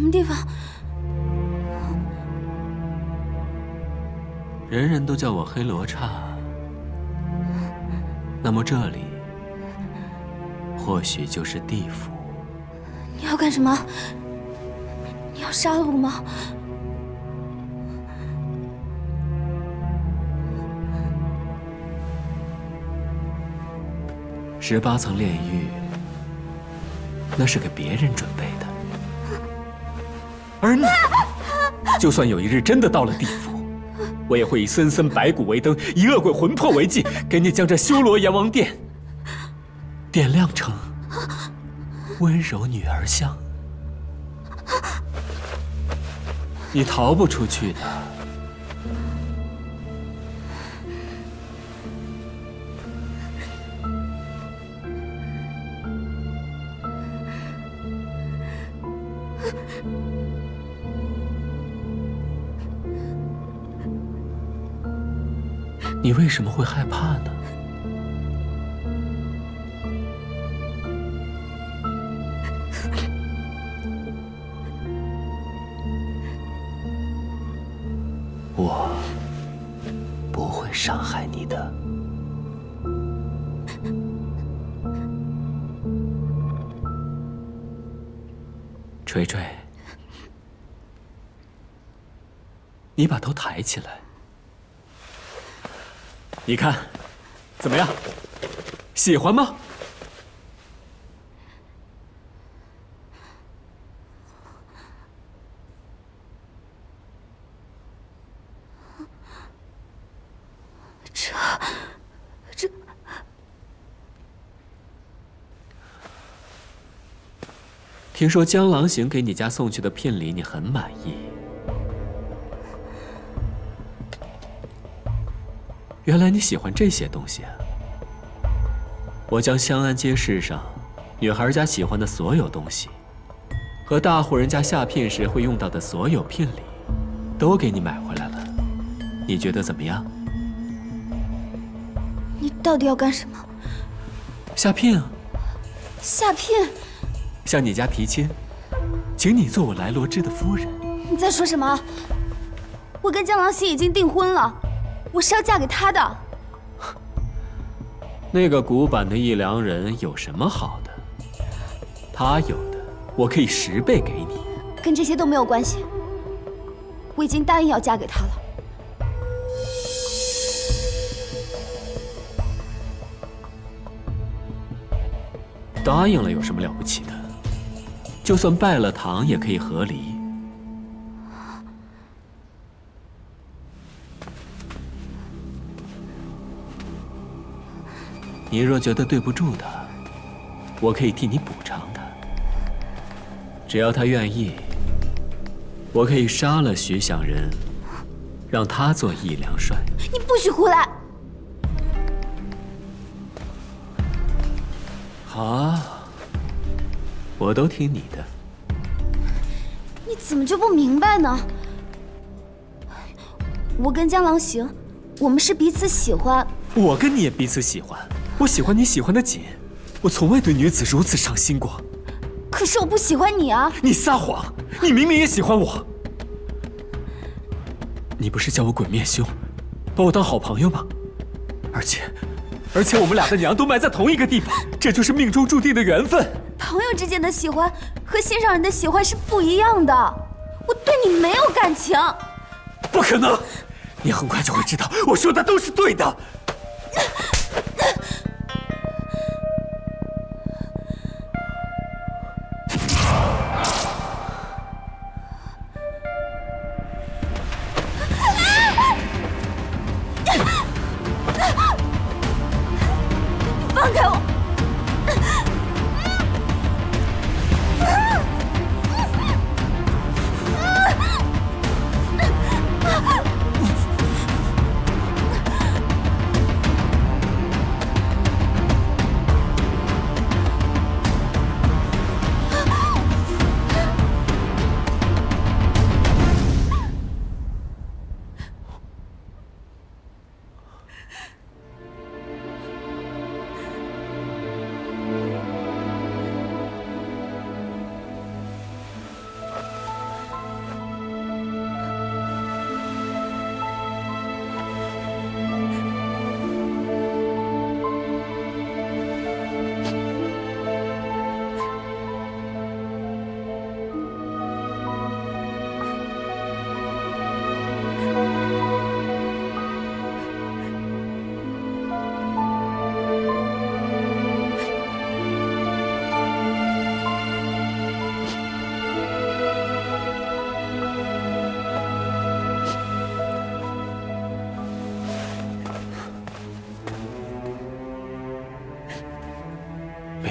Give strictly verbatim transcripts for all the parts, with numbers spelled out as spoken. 什么地方？人人都叫我黑罗刹，那么这里或许就是地府。你要干什么？你要杀了我吗？ 十八层炼狱，那是给别人准备的。而你，就算有一日真的到了地府，我也会以森森白骨为灯，以恶鬼魂魄为祭，给你将这修罗阎王殿点亮成温柔女儿香。你逃不出去的。 你为什么会害怕呢？我不会伤害你的。锤锤，你把头抬起来。 你看，怎么样？喜欢吗？这这……听说江郎行给你家送去的聘礼，你很满意。 原来你喜欢这些东西啊！我将香安街市上女孩家喜欢的所有东西，和大户人家下聘时会用到的所有聘礼，都给你买回来了。你觉得怎么样？你到底要干什么？下聘啊！下聘？向你家提亲，请你做我莱罗支的夫人。你在说什么？我跟江郎行已经订婚了。 我是要嫁给他的。那个古板的一良人有什么好的？他有的，我可以十倍给你。跟这些都没有关系。我已经答应要嫁给他了。答应了有什么了不起的？就算拜了堂，也可以和离。 你若觉得对不住他，我可以替你补偿他。只要他愿意，我可以杀了徐想仁，让他做义良帅。你不许胡来！好啊，我都听你的。你怎么就不明白呢？我跟江郎行，我们是彼此喜欢。我跟你也彼此喜欢。 我喜欢你喜欢的紧，我从未对女子如此上心过。可是我不喜欢你啊！你撒谎，你明明也喜欢我。你不是叫我鬼面兄，把我当好朋友吗？而且，而且我们俩的娘都埋在同一个地方，这就是命中注定的缘分。朋友之间的喜欢和心上人的喜欢是不一样的。我对你没有感情。不可能，你很快就会知道，我说的都是对的。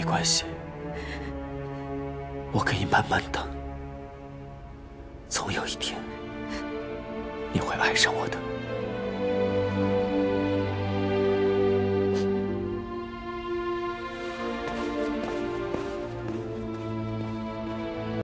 没关系，我可以慢慢等。总有一天，你会爱上我的。